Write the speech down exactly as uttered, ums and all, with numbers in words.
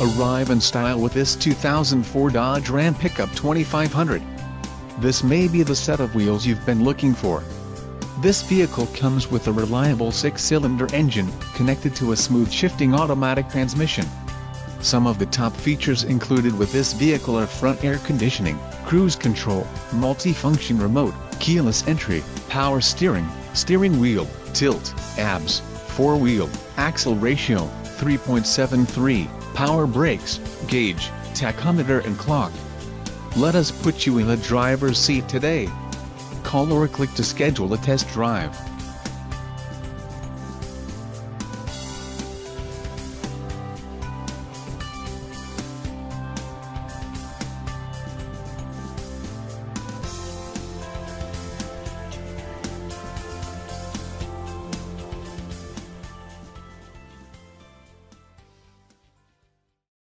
Arrive in style with this two thousand four Dodge Ram pickup twenty-five hundred. This may be the set of wheels you've been looking for. This vehicle comes with a reliable six-cylinder engine, connected to a smooth shifting automatic transmission. Some of the top features included with this vehicle are front air conditioning, cruise control, multi-function remote, keyless entry, power steering, steering wheel, tilt, A B S, four-wheel, axle ratio, three point seven three, power brakes, gauge, tachometer and clock. Let us put you in the driver's seat today. Call or click to schedule a test drive.